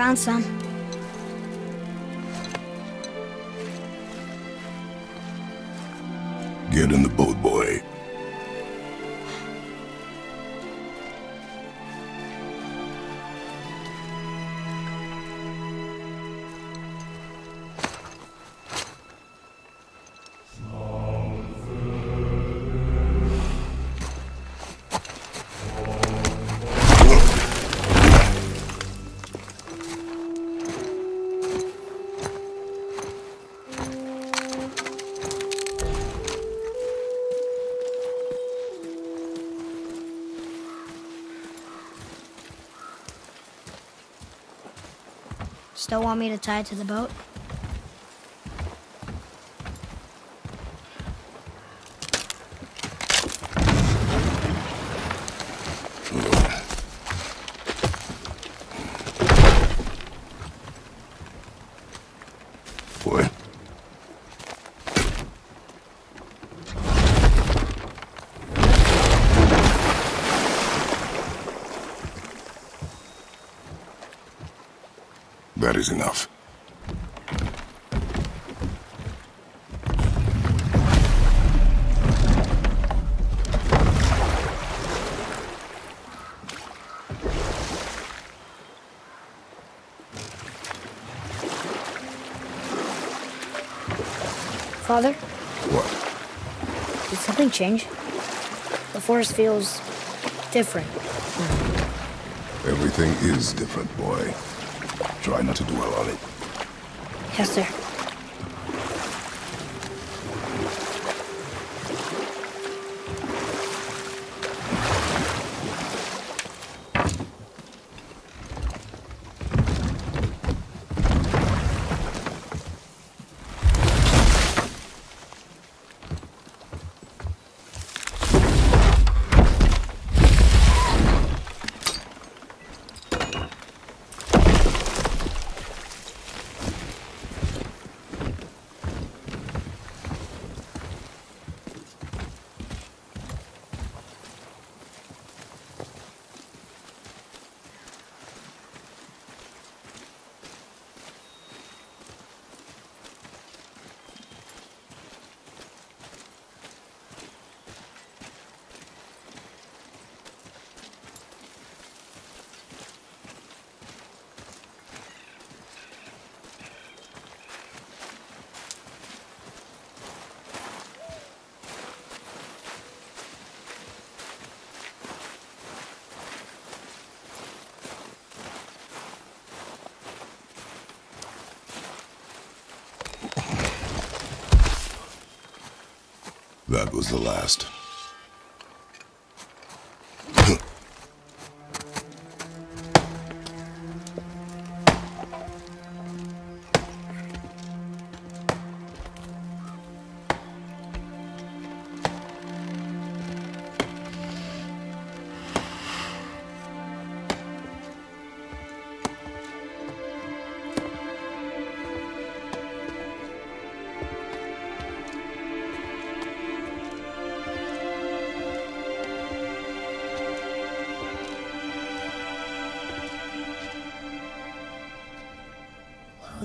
Found some. Get in the boat, boy. Still want me to tie it to the boat? Boy. That is enough. Father? What? Did something change? The forest feels different. Everything is different, boy. Try not to dwell on it. Yes, sir. That was the last.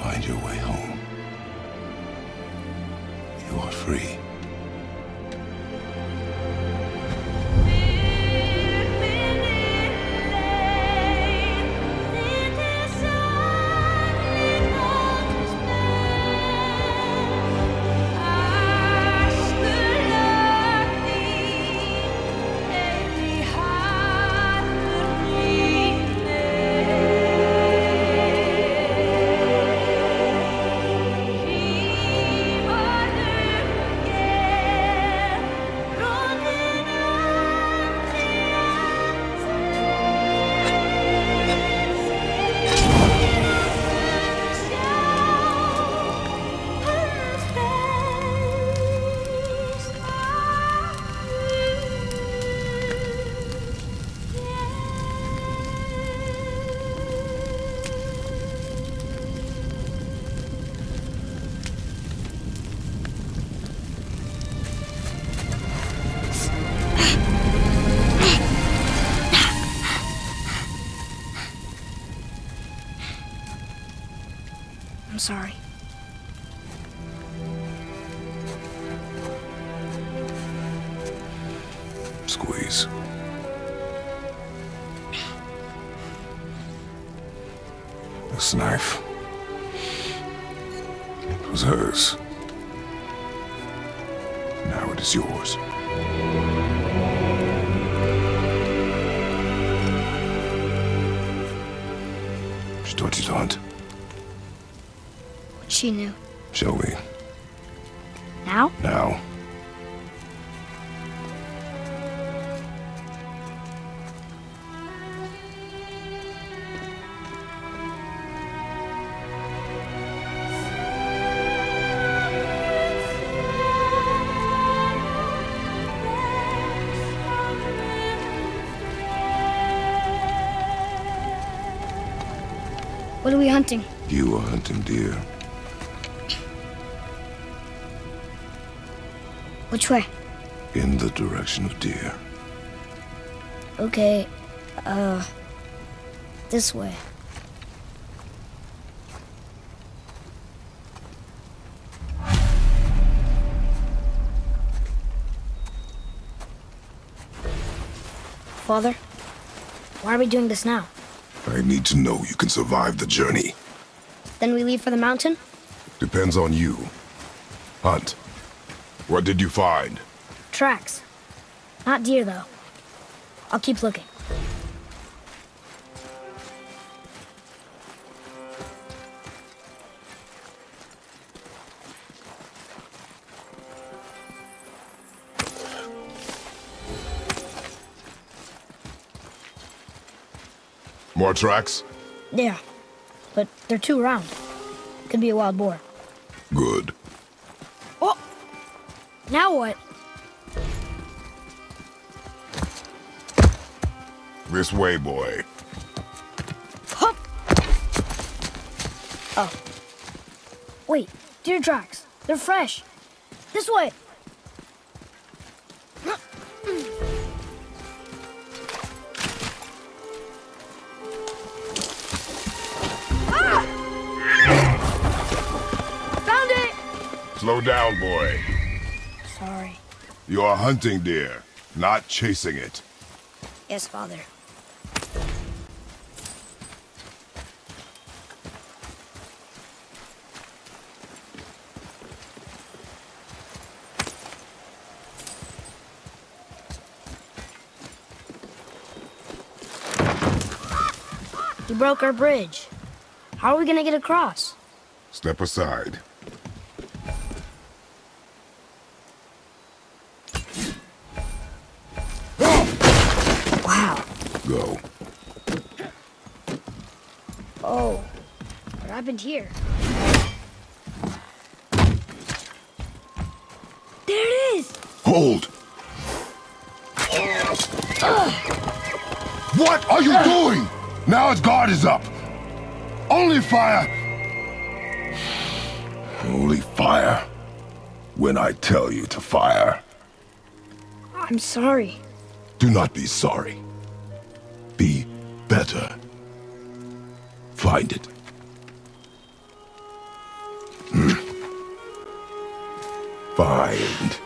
Find your way home. You are free. I'm sorry. Squeeze. This knife. It was hers. Now it is yours. Что ты делаешь? She knew. Shall we? Now? Now. What are we hunting? You are hunting deer. Which way? In the direction of deer. Okay, this way. Father, why are we doing this now? I need to know you can survive the journey. Then we leave for the mountain? Depends on you. Hunt. What did you find? Tracks. Not deer, though. I'll keep looking. More tracks? Yeah, but they're too round. Could be a wild boar. Good. Now what? This way, boy. Hup. Oh. Wait, deer tracks. They're fresh. This way. Ah! Found it! Slow down, boy. Sorry. You are hunting deer, not chasing it. Yes, Father. You broke our bridge. How are we gonna get across? Step aside. Wow. Go. Oh, what happened here? There it is! Hold! What are you doing? Now his guard is up. Only fire! Only fire. When I tell you to fire. I'm sorry. Do not be sorry. Be better. Find it. Find it.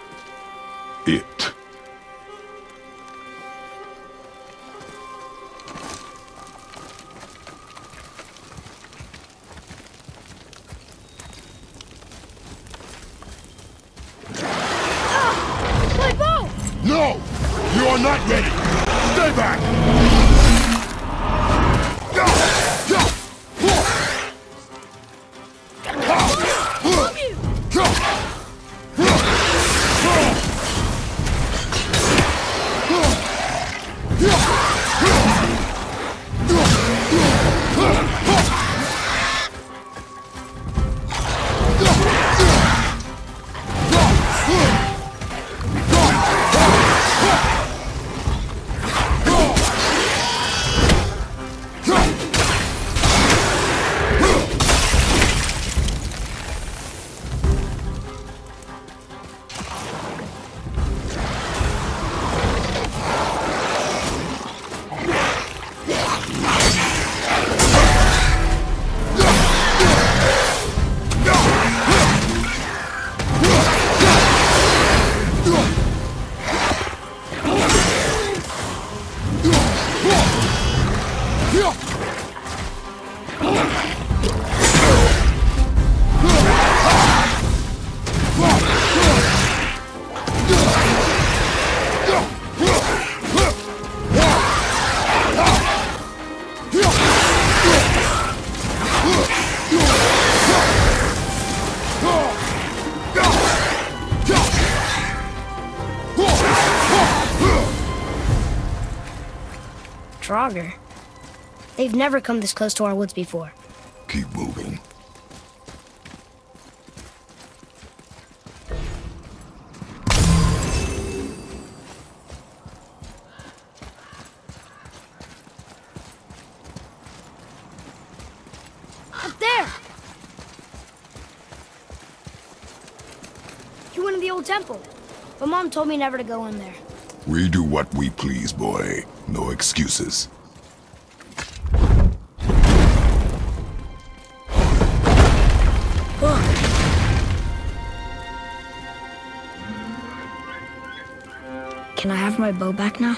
Draugr. They've never come this close to our woods before. Keep moving. Up there! You went to the old temple, but Mom told me never to go in there. We do what we please, boy. No excuses. Can I have my bow back now?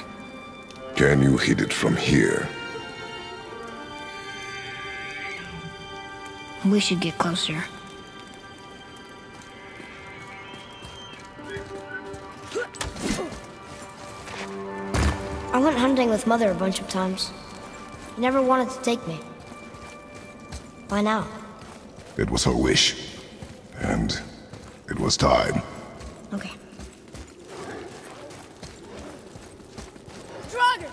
Can you hit it from here? We should get closer. I went hunting with Mother a bunch of times. She never wanted to take me. Why now? It was her wish. And it was time. Okay. Draugr!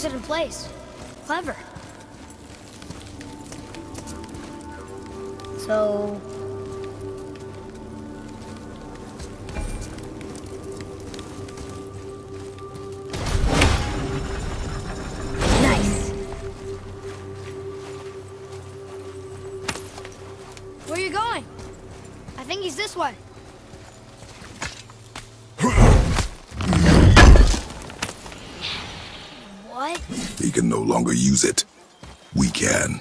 Locks it in place. Clever. So... nice. Where are you going? I think he's this way. What? He can no longer use it. We can.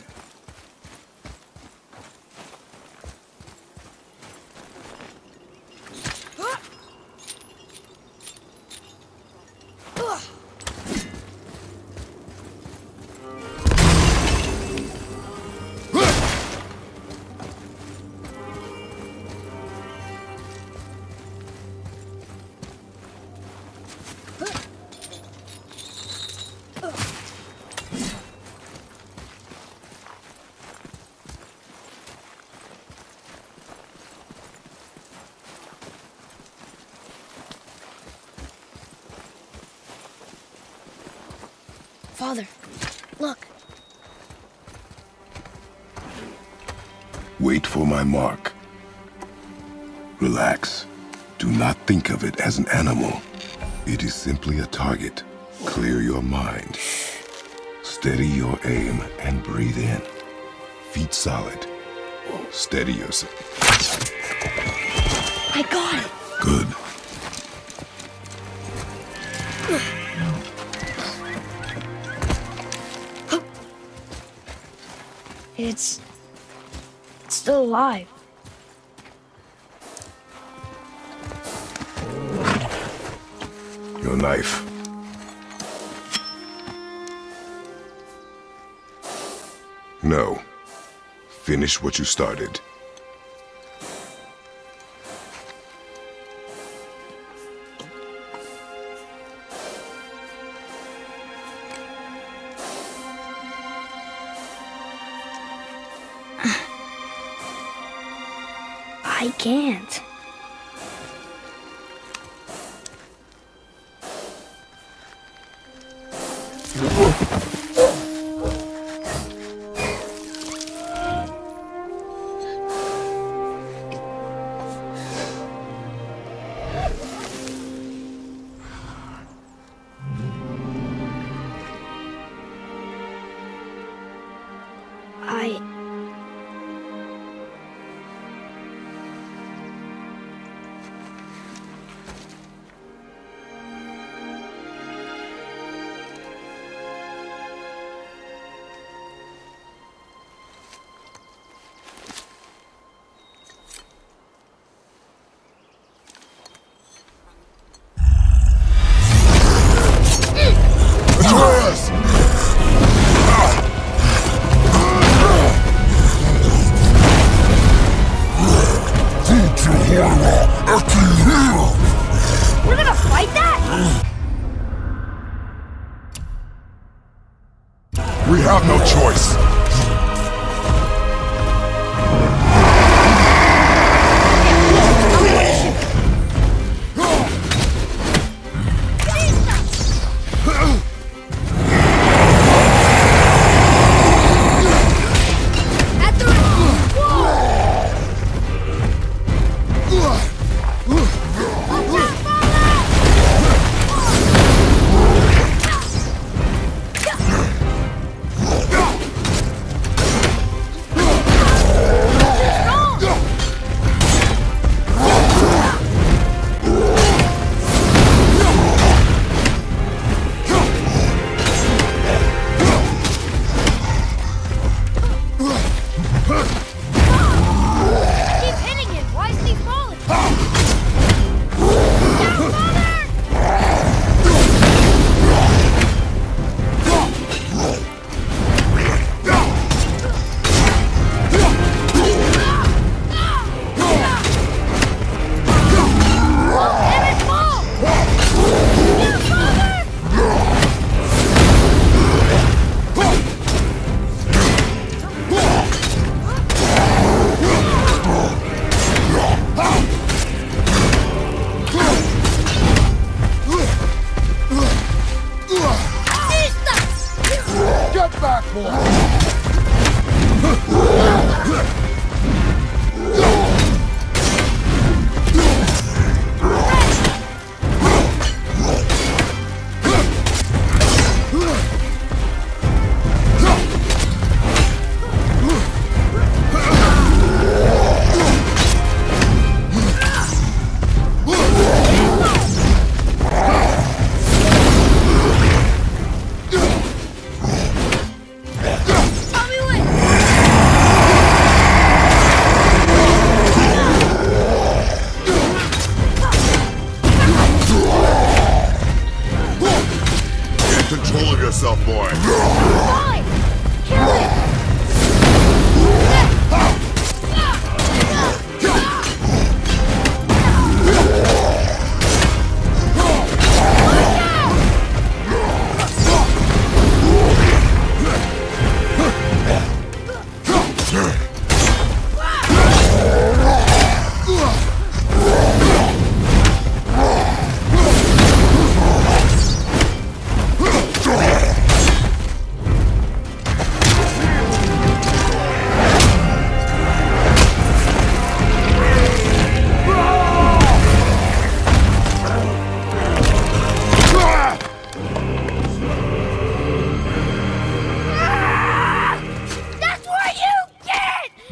Father, look. Wait for my mark. Relax. Do not think of it as an animal. It is simply a target. Clear your mind. Steady your aim and breathe in. Feet solid. Steady yourself. I got it. Good. It's still alive. Your knife. No. Finish what you started. I can't. We have no choice.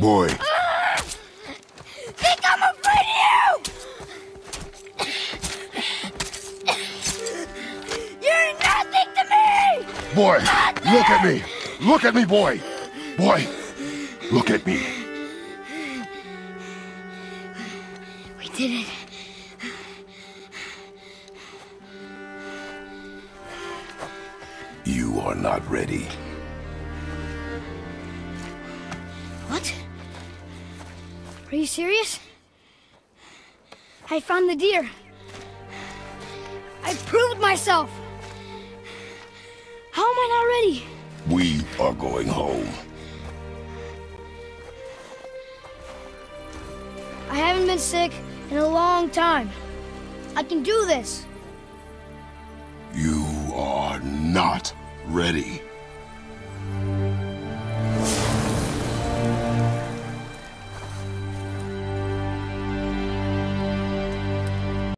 boy. Think I'm afraid of you! You're nothing to me! Boy, nothing. Look at me! Look at me, boy! Boy, look at me. We did it. You are not ready. What? Are you serious? I found the deer. I proved myself. How am I not ready? We are going home. I haven't been sick in a long time. I can do this. You are not ready.